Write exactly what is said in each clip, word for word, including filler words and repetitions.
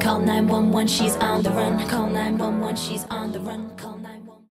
Call nine one one, she's on the run. Call nine one one, she's on the run. Call nine one one.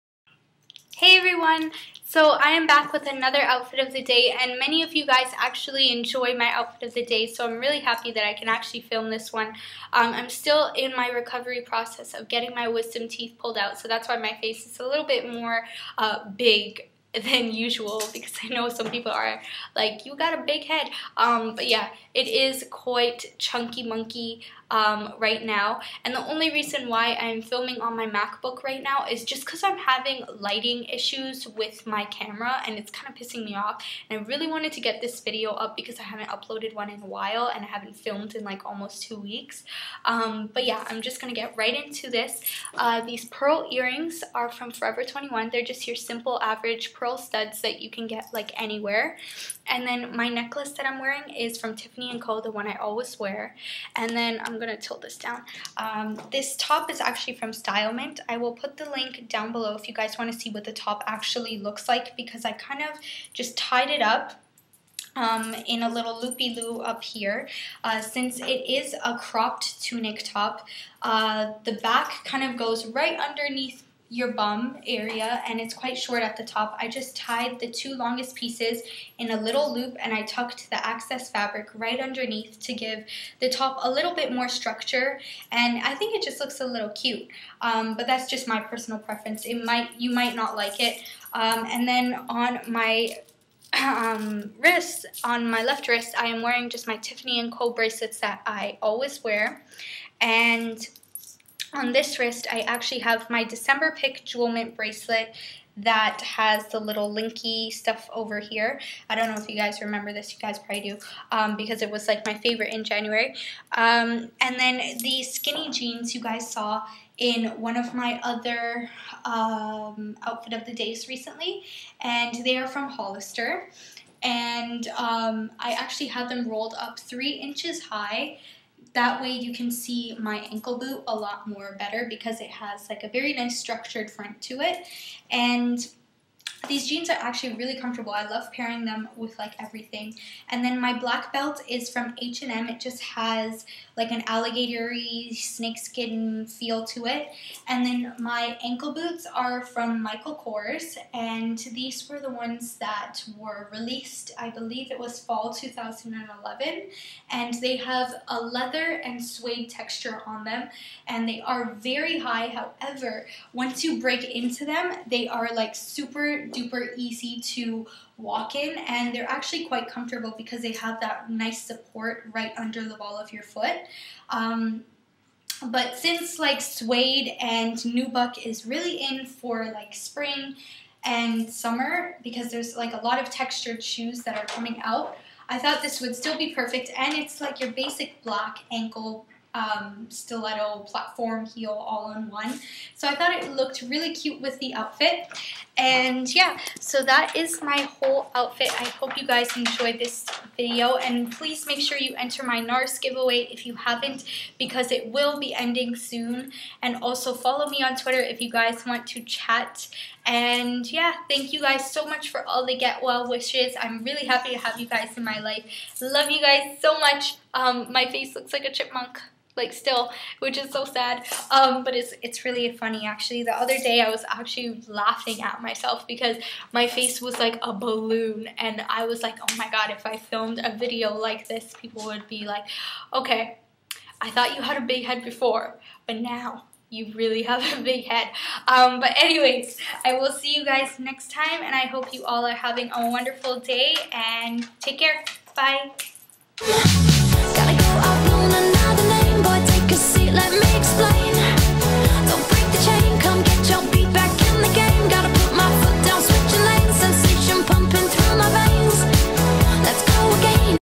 Hey everyone! So I am back with another outfit of the day, and many of you guys actually enjoy my outfit of the day, so I'm really happy that I can actually film this one. Um, I'm still in my recovery process of getting my wisdom teeth pulled out, so that's why my face is a little bit more uh, big than usual, because I know some people are like, you got a big head, um but yeah, it is quite chunky monkey um right now. And the only reason why I'm filming on my MacBook right now is just because I'm having lighting issues with my camera, and it's kind of pissing me off, and I really wanted to get this video up because I haven't uploaded one in a while, and I haven't filmed in like almost two weeks. Um but yeah, I'm just gonna get right into this. Uh these pearl earrings are from Forever twenty-one. They're just your simple average pearl studs that you can get like anywhere. And then my necklace that I'm wearing is from Tiffany and Co, the one I always wear. And then I'm gonna tilt this down. Um, this top is actually from Style Mint. I will put the link down below if you guys want to see what the top actually looks like, because I kind of just tied it up Um, in a little loopy-loo up here. Uh, since it is a cropped tunic top, uh, the back kind of goes right underneath your bum area, and it's quite short at the top. I just tied the two longest pieces in a little loop, and I tucked the excess fabric right underneath to give the top a little bit more structure, and I think it just looks a little cute. Um, but that's just my personal preference. It might you might not like it. Um, and then on my um, wrist, on my left wrist, I am wearing just my Tiffany and Co bracelets that I always wear. And on this wrist, I actually have my December Pick Jewel Mint bracelet that has the little linky stuff over here. I don't know if you guys remember this. You guys probably do, um, because it was like my favorite in January. Um, and then the skinny jeans you guys saw in one of my other um, outfit of the days recently, and they are from Hollister. And um, I actually have them rolled up three inches high. That way you can see my ankle boot a lot more better, because it has like a very nice structured front to it. And these jeans are actually really comfortable. I love pairing them with like everything. And then my black belt is from H and M. It just has like an alligatory snakeskin feel to it. And then my ankle boots are from Michael Kors, and these were the ones that were released, I believe it was fall two thousand eleven, and they have a leather and suede texture on them, and they are very high. However, once you break into them, they are like super duper easy to walk in, and they're actually quite comfortable because they have that nice support right under the ball of your foot. Um, but since like suede and nubuck is really in for like spring and summer, because there's like a lot of textured shoes that are coming out, I thought this would still be perfect. And it's like your basic black ankle Um, stiletto platform heel all in one, so I thought it looked really cute with the outfit. And yeah, so that is my whole outfit. I hope you guys enjoyed this video, and please make sure you enter my NARS giveaway if you haven't, because it will be ending soon. And also follow me on Twitter if you guys want to chat. And yeah, thank you guys so much for all the get well wishes. I'm really happy to have you guys in my life. Love you guys so much. Um, my face looks like a chipmunk, like still, which is so sad, um, but it's it's really funny actually. The other day I was actually laughing at myself because my face was like a balloon, and I was like, oh my god, if I filmed a video like this, people would be like, okay, I thought you had a big head before, but now you really have a big head. Um, but anyways, I will see you guys next time, and I hope you all are having a wonderful day, and take care. Bye.